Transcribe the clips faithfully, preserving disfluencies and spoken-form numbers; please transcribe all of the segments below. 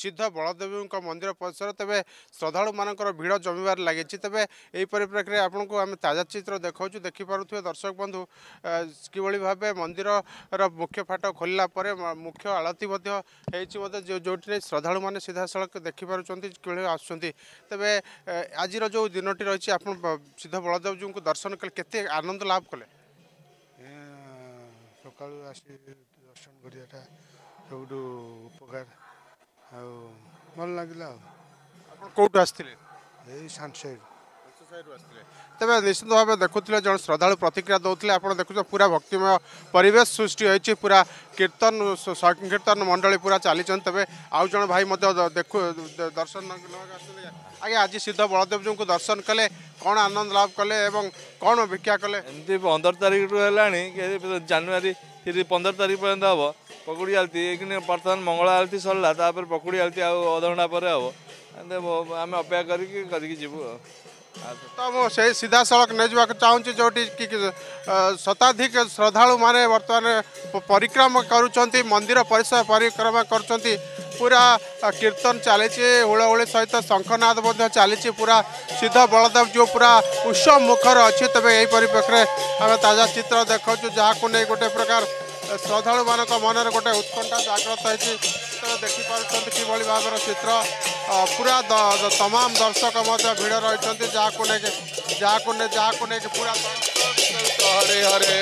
सिद्ध बलदेव मंदिर परिसर तेज श्रद्धालु मानकर भिड़ जमिबार लगी। तेरे यही परिप्रेक्षी आपन को आम ताजा चित्र देखा देखिपुवे दर्शक बंधु किभली भाव मंदिर मुख्य फाट खोलला मुख्य आलती जो जोटे श्रद्धालु मैंने सीधा सड़क देखिपुर कि आस तेरे आज जो दिन रही आप सिद्ध बलदेव जी को दर्शन कले के आनंद लाभ कले सका दर्शन कराटा सब उपकार आल लगे कौटू आसान तेरे निश्चित भाव देखुले जो श्रद्धालु प्रतिक्रिया दौले आप देखुचे पूरा भक्तिमय परिवेश सृष्टि होती पूरा कीर्तन संकीर्तन मंडली पूरा चली तेरे आउ जन भाई देखु दर्शन आगे आज सिद्ध बलदेव जी को दर्शन कले कौन आनंद लाभ कले कौन भिक्षा कले एमती पंदर तारीख रू है जनवरी पंदर तारीख पर्यंत हम पकुड़ी आलती बर्तमान मंगला आलती सरला पकुड़ी आलती आधा पर हम आम अपेक्षा कर तो मु सीधा सड़क नहीं जावाक चाहूँगी जो शताधिक श्रद्धालु माने वर्तमान परिक्रमा करुँच मंदिर परिसर परिक्रमा करुँच पूरा कीर्तन चली हुलहुली सहित शंखनाद चली पूरा सिद्ध बलदेव जो पूरा उत्सव मुखर अच्छी तेरे यही परिप्रेक्षी आम ताजा चित्र देखा जहाँ को नहीं गोटे प्रकार श्रद्धालु मान मन गोटे उत्कंठा जाग्रत होती देखिपुर किभली भाव चित्र पूरा तमाम दर्शक भिड़ रही जहाँ जहाँ जहाँ पूरा हरे हरे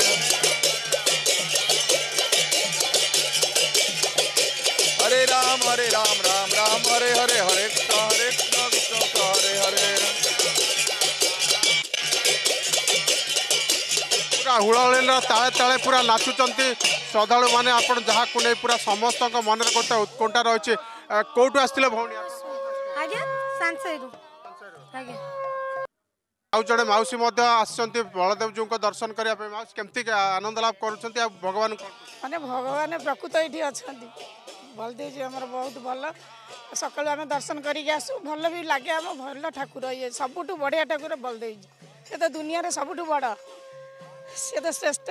हरे राम हरे राम राम राम हरे हरे हरे हरे हरे हरे हुलहुली ताले ताले पूरा नाचुंट श्रद्धालु माने आप जहाँ को नहीं पूरा समस्त मन गोटे उत्कंठा रही कौटू आसते भाई आज जड़े मौसी बलदेव जी को दर्शन करने मौसी केमती आनंद लाभ कर भगवान माने भगवान प्रकृत ये अच्छा बलदेव जी आम बहुत भल सका आम दर्शन करके आसू भल भी लगे आम भल ठाकुर ये सबु बढ़िया ठाकुर बलदेव जी ये तो दुनिया रे सबु बड़ सी तो श्रेष्ठ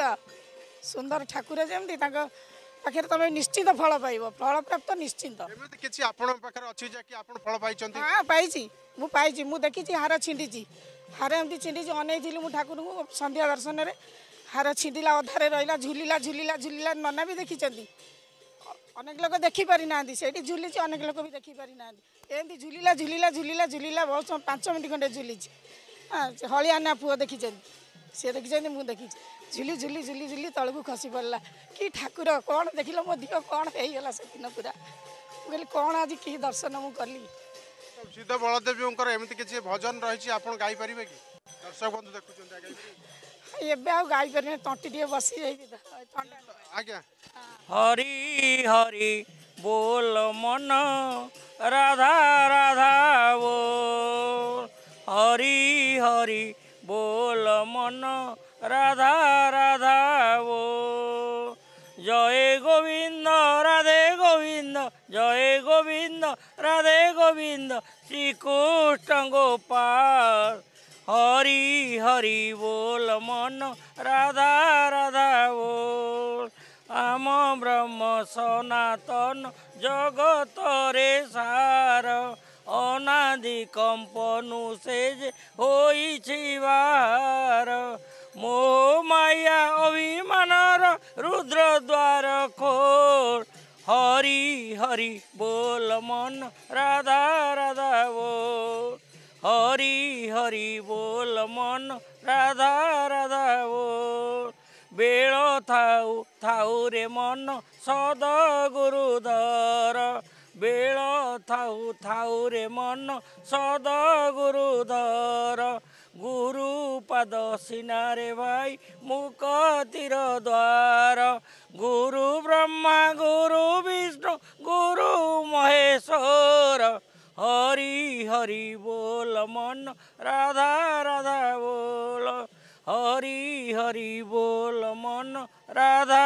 सुंदर ठाकुर जमी पाखे तुम निश्चिंत फल पाइब फल प्राप्त निश्चिंत किसी फल हाँ पाई मुझे मुझे देखी हार छिंडी हार एम छिंडी अनई मुझे ठाकुर को संध्या दर्शन में हार छिंडा अधारे रहा झूलिला झूलिला झूलिला नना भी देखी अनेक लोग देखिपारी ना से झूली अनेक लोग भी देखिपारी ना एमती झूलिला झूलिला झूलिला झूलिला बहुत समय पांच मिनट खंडे झूली हलियाना पुआ देखी सी देखी मुझे देखी झुली झुली झुली झुली तल को खसी पड़ला कि ठाकुर कौन देख लो मो दिह कौन होगा से दिन पूरा मुझे कौन आज कि दर्शन मुझे कली सिद्ध बलदेव जी एमती किसी भजन रही आप गाई पारे कि दर्शक बंधु देखुं एवं आज गाई पारे तंटी टे बस आज्ञा हरि हरि बोल मन राधा राधा बोल हरि हरि बोल मन राधा राधा वो जय गोविंद राधे गोविंद जय गोविंद राधे गोविंद श्री कृष्ण गोपाल हरि हरि बोल मन राधा राधा बोल आम ब्रह्म सनातन जगत रे सार अनादि कंपनु से होईछिवार मोह माया अभिमानर रुद्र द्वार खोल हरि हरि बोल मन राधा राधा बोल हरि हरि बोल मन राधा राधा बोल बेल थाऊ थाऊ रे मन सदा गुरुधर बेल थाऊ थाऊ रे मन सदा गुरुधर गुरु पाद सीना रे भाई मुक्तिर द्वार गुरु ब्रह्मा गुरु विष्णु गुरु महेश्वर हरि हरि बोल मन राधा राधा बोल हरि हरि बोल मन राधा